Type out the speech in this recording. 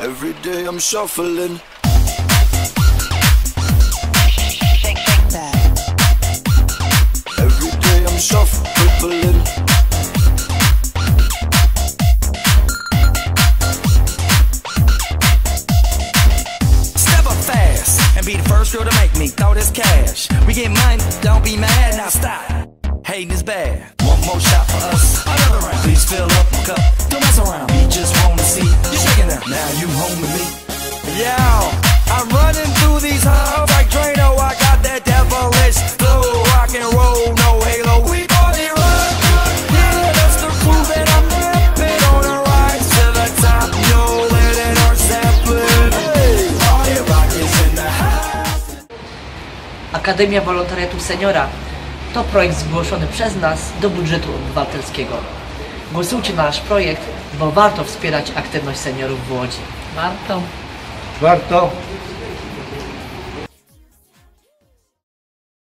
Every day I'm shuffling. Every day I'm shuffling. Step up fast and be the first girl to make me throw this cash. We get money, don't be mad, now stop. Hating is bad. One more shot for us, another round. Please fill up my cup, don't mess around. We just wanna see you shaking up. Now you home with me. Yeah, I'm running through these halls like Drano. I got that devilish flow, rock and roll, no halo. We body rock, yeah, that's the proof that I'm napping on a rise to the top. Yo, let it all happen. Hey, party rock is in the house. Akademia Wolontariatu Seniora to projekt zgłoszony przez nas do budżetu obywatelskiego. Głosujcie na nasz projekt, bo warto wspierać aktywność seniorów w Łodzi. Warto. Warto.